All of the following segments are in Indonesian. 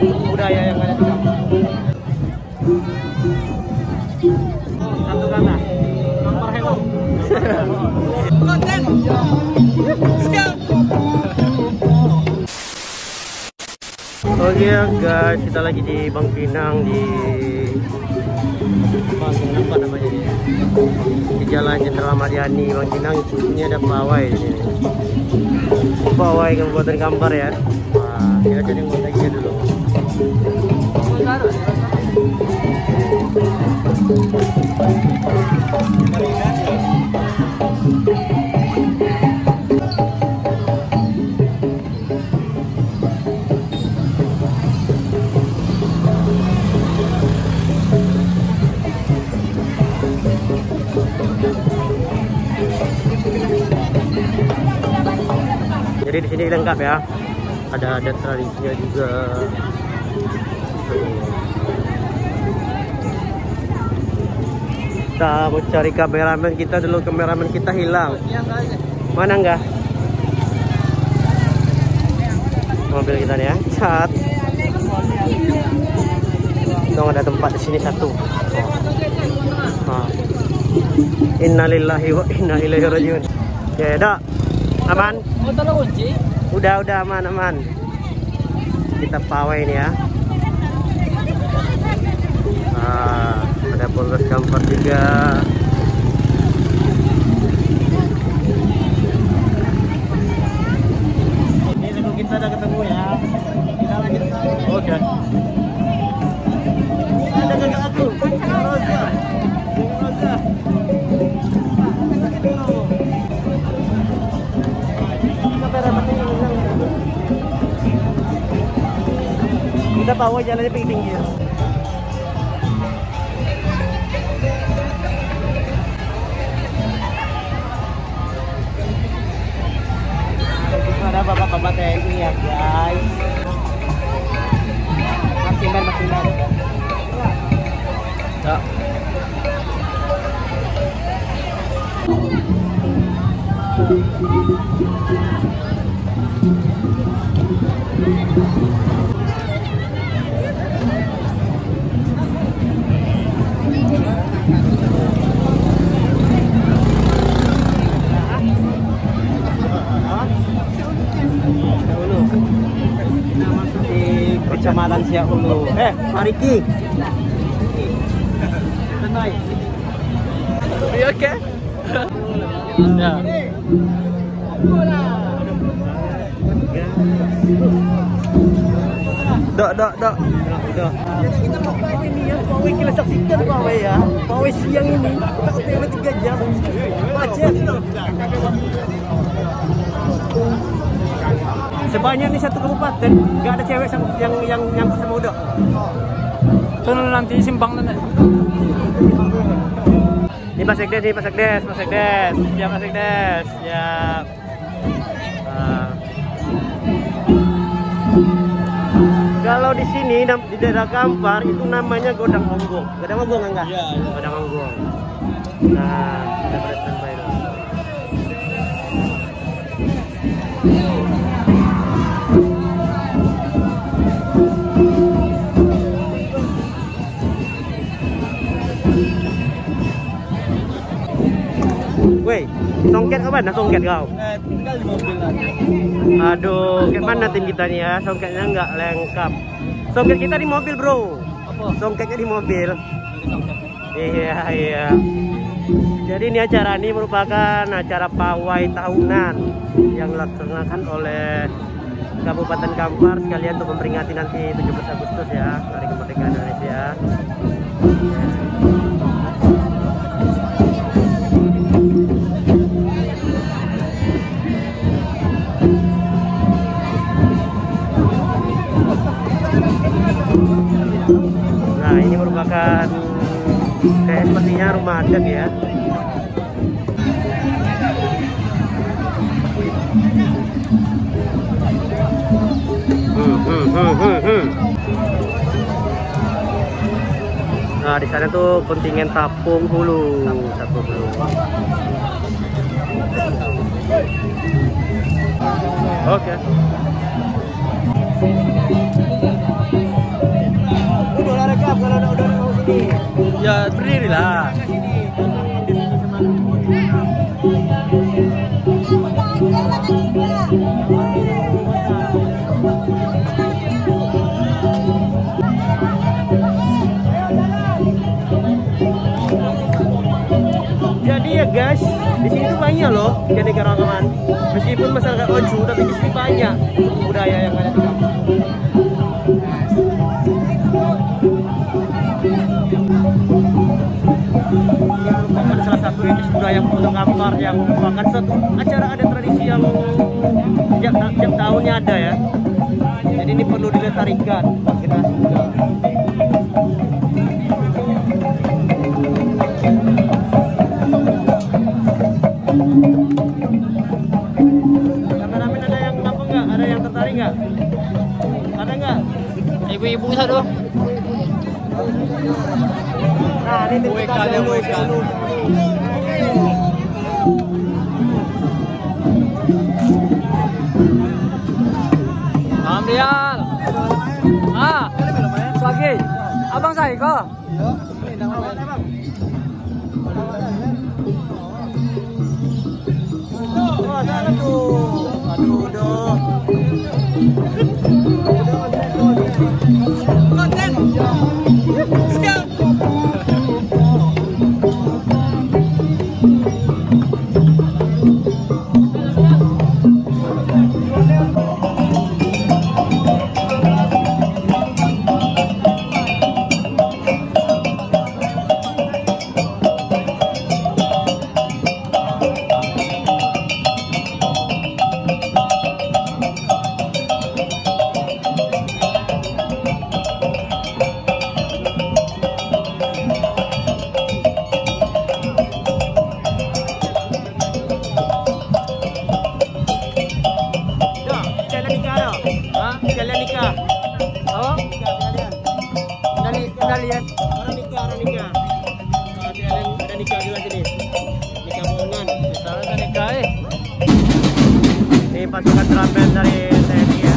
budaya yang ada di Kampar. Satu kata, Kampar heboh. Konten. Oke guys, kita lagi di Bangkinang, di apa namanya ini? Di Jalan Jenderal Mariani, Bangkinang. Ini ada pawai di sini. Pawai Kabupaten Kampar ya. Wah, kita jadi ngontengnya dulu. Jadi di sini lengkap ya. Ada adat tradisinya juga. Kita mau cari kameramen kita dulu, kameramen kita hilang. Mana enggak? Mobil kita nih ya. Cat. Dong ada tempat di sini satu. Nah. Innalillahi wa inna ilaihi rajiun. Ya, Dok. Aman? Udah aman. Kita pawai ini ya. Ah, ada Polres Kampar juga. Ini dulu kita udah ketemu ya. Kita lanjut. Oke. Ada kakak aku. Kita bawa jalannya tinggi-tinggi ya. Ada bapak-bapak TNI ya guys. Maksimal. Ya. Kecamatan Siak Hulu. Mariki. Kenai. Oke. Okay? Ya. Dok. Jadi kita mau pawai ini ya, pawai kita saksikan pawai ya. Pawai siang ini, kita OTW 3 jam. Macet. Sebanyak nih satu kabupaten, nggak ada cewek yang nyangkut sama udah. Terus nanti simpang nanti. Ini Mas Sekdes. Ya Mas Sekdes, ya. Kalau di sini di daerah Kampar itu namanya godang ombong. Godang ombong enggak? Iya. Godang ombong. Nah, kita bersantai dulu. Weh, songket ke mana songket kau? Tinggal di mobil aja. Aduh, gimana tim kita nih ya? Songketnya nggak lengkap. Songket kita di mobil, bro. Apa? Songketnya di mobil. Iya. Jadi ini acara ini merupakan acara pawai tahunan yang dilaksanakan oleh Kabupaten Kampar sekalian untuk memperingati nanti 17 Agustus ya, Hari Kemerdekaan Indonesia. Nah, ini merupakan kayak sepertinya rumah adat ya. Nah, di sana tuh kontingen tapung hulu. Oke. ada. Jadi ya guys, di sini tuh banyak loh jadi keragaman. Meskipun masyarakat OCU, tapi di sini banyak budaya yang ada di Kampar. Kampar salah satu etnis budaya Kota Kampar yang merupakan suatu acara adat tradisi yang tiap tahunnya ada ya. Jadi ini perlu dilestarikan buat generasi muda. Kameramen ada yang apa nggak? Ada yang tertarik nggak? Ada nggak? Ibu-ibu bisa dong. Nah ini kalian dulu. Amrial. Ah, lagi. Abang saya kok. Iya. Pasukan terampil dari TNI ya.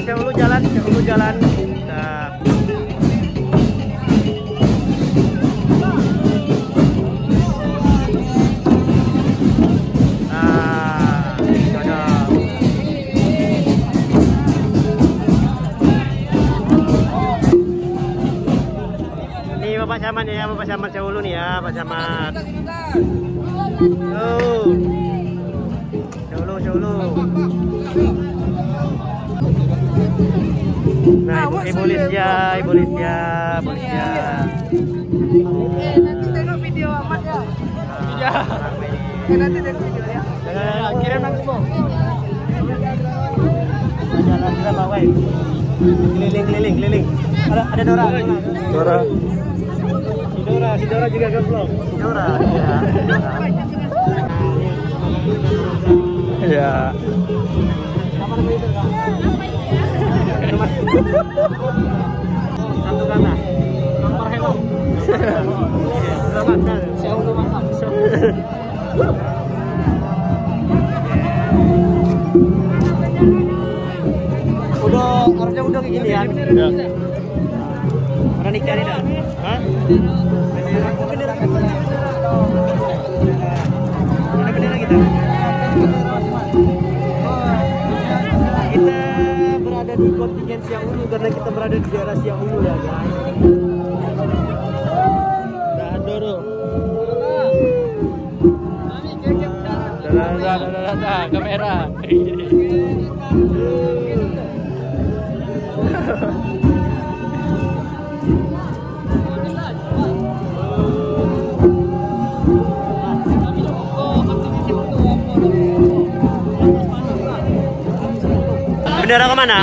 Siak Hulu jalan. Camat ya, Pak Camat Siak Hulu nih ya, Pak Camat. Oh. Siak Hulu, Siak Hulu. Nah, Ibu Lisya, Ibu Lisya, Ibu Lisya. Nanti tengok video amat ya. Iya. Nanti tengok video ya. Kirim nanti, Bu. Jalan kita bawai. Keliling, keliling, keliling. Ada Dora. Dora. Si Dora, si Dora juga nge-vlog. Dora. Iya. Apa namanya itu, Kak? Satu kata. Kampar heboh. Saya udah mantap. Harusnya udah kayak gini ya. Karena nikah nih dah. Hah? Bendera kita. Mana bendera kita? Kita berada di kontingen Siak Hulu karena kita berada di daerah Siak Hulu ya guys. Dah doro. Dah kamera. Bendera kemana?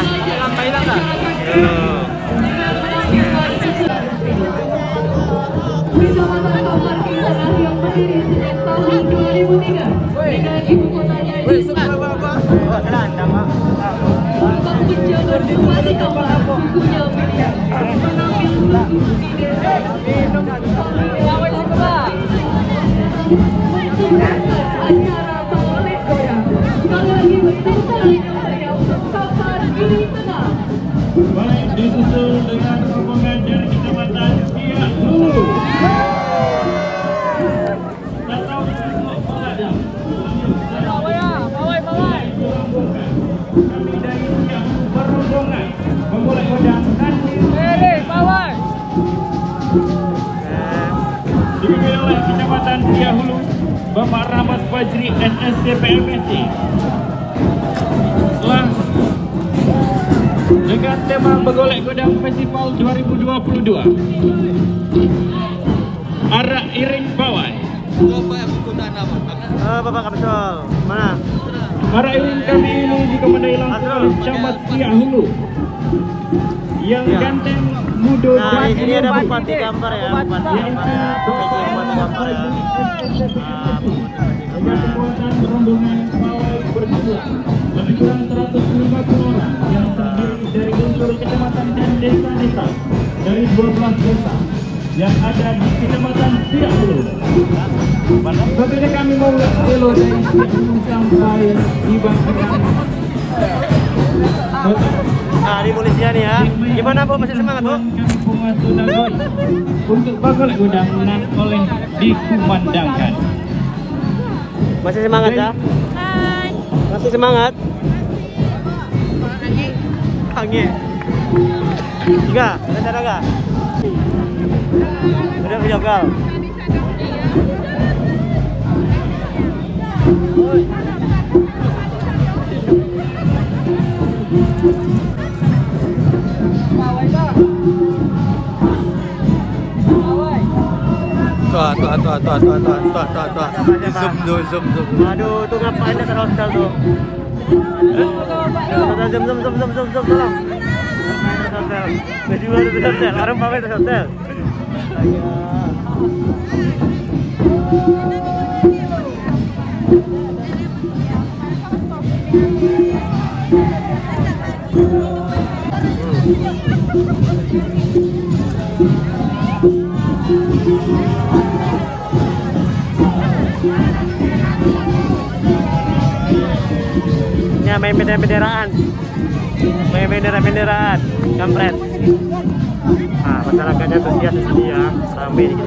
Baik, disusul dengan rombongan dari Kecamatan Siak Hulu. Kami dari Siak Hulu berombongan Bagholek Godang dan dipimpin oleh Kecamatan Siak Hulu Bapak Rahmat Fajri NSC PMSC. Dengan tema Bagholek Godang Festival 2022. Arah iring bawah. Bapak Kapsol, mana? Arah iring kami ini dikemandai langsung Camat Siak Hulu. Yang ganteng muda. Nah, di sini ada Bupati Kampar ya. Bupati Kampar ya. Bupati Kampar ya. Dengan kekuatan rombongan bawah berdua. Lebih kurang 150 orang yang terdiri dari unsur kecamatan dan desa-desa dari 12 desa yang ada di Kecamatan Siak Hulu. Sebenarnya kami mau selo dari Siak Hulu sampai di Bangkinang. Nah, di polisian ya. Gimana Bu, masih semangat Bu? Untuk Bagholek Godang oleh dikumandangkan. Masih semangat ya? Masih semangat? Angin. Tiga, ada enggak? Udah video gal. Tuh. Zoom. Aduh, tuh ngapain ada hostel tuh? Zoom tolong. Hostel. Jadi baru di hostel, orang pamit di hostel. Ya, main bendera-benderaan. Main bendera-benderaan. Kampret. Nah, masyarakatnya antusias di sini ya. Sampai ini.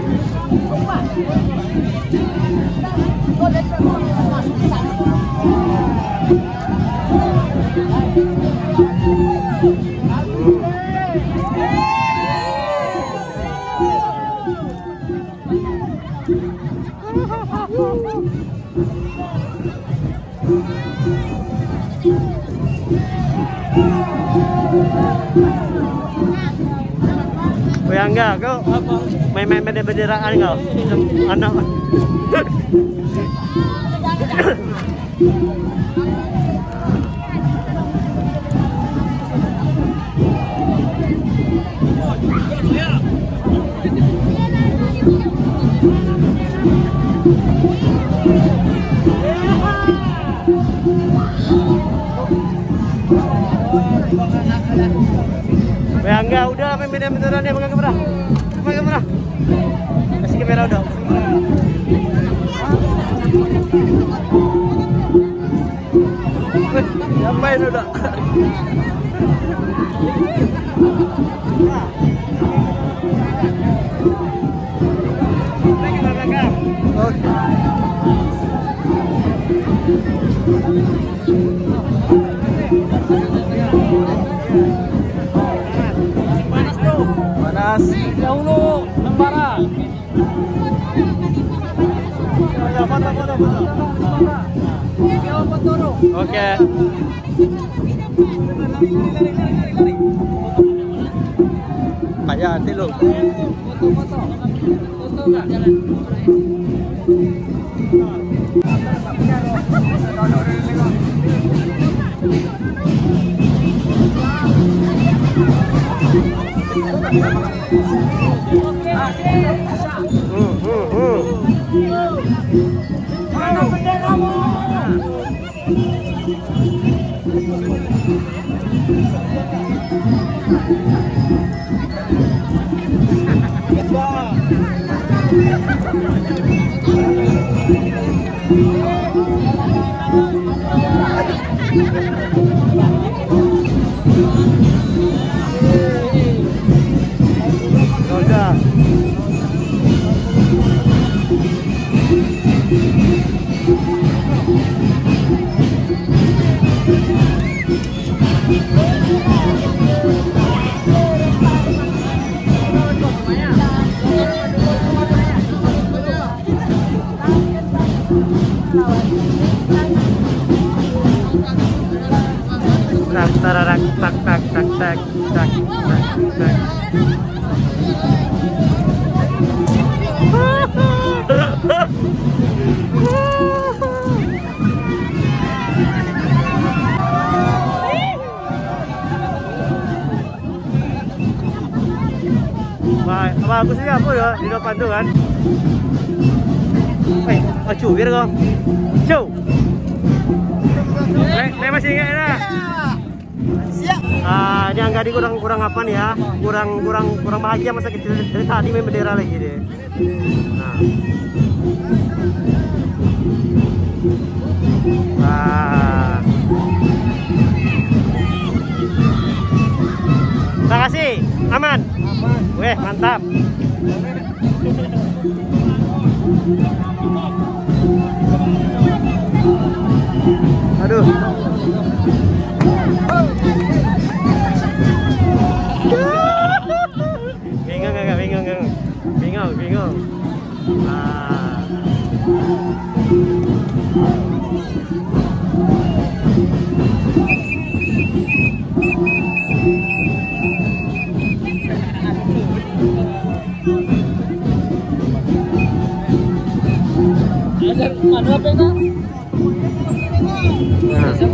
Ya enggak, kau main-main di benderaan kau. Anak. Ya enggak, udah main-main dia pegang kamera. Pegang kamera. Kasih kamera udah. Ngapain udah? Panas dahulu lembara. Oke. Kayak hati lo. Bagus sih kamu ya di depan tuh kan. Cubir kok. Cuk. Masih enggak enak. Siap. Ini Angga di kurang apa nih ya? Kurang bahagia masa kecil dari tadi main bendera lagi deh. Nah. Wah. Terima kasih. Aman. Weh, mantap. Aduh. Bingung. Ah. Ada apa enggak? Nah.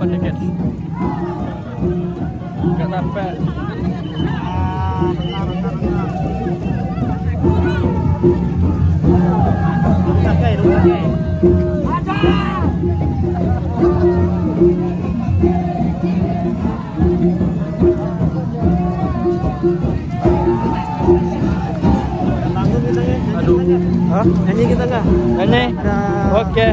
sampai deket, nggak sampai. Hah? Nyanyi kita nggak? Nyanyi? Oke.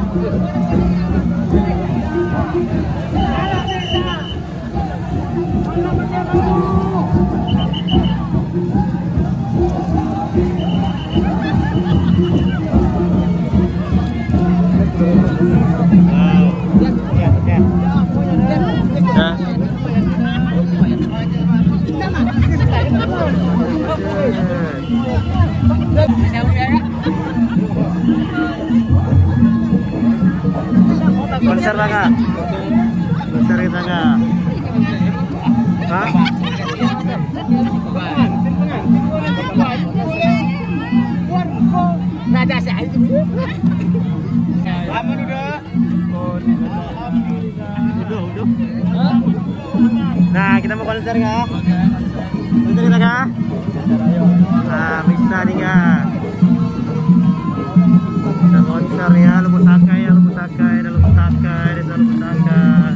Konser lah kak, konser kita kak. Hah? Nah kita mau konser kak, konser kita kak. Nah bisa nih kak, kita konser ya, lumpur takai ya, lumpur takai, lumpur takai, lumpur takai.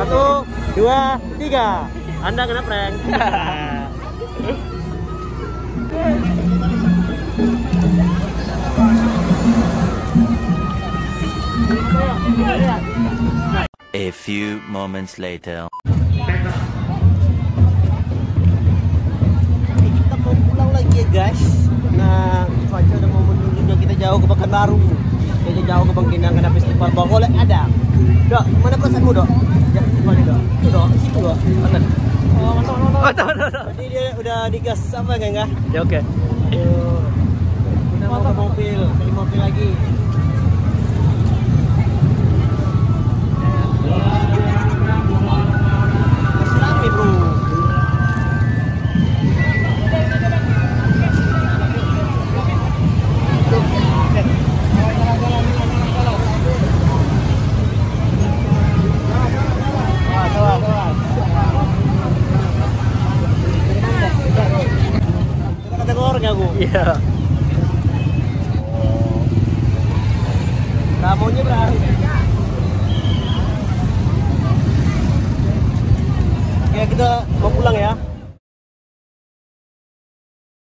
Satu, dua, tiga. Anda kena prank. A few moments later. Kita mau pulang lagi ya guys. Nah, cuaca udah mau menuju, kita jauh ke Pekan Baru. Kita jauh ke Bangkinang, ada festival Bagholek Godang. Dok, mana kosanmu dok? Ya, mana dok? Itu dok, situ dok. Mana? Oh, mana. Tadi dia udah digas apa enggak? Ya oke. Kita mau ke mobil, beli mobil lagi. Nah, Iya. Tamunya berarti. Ya kita mau pulang ya.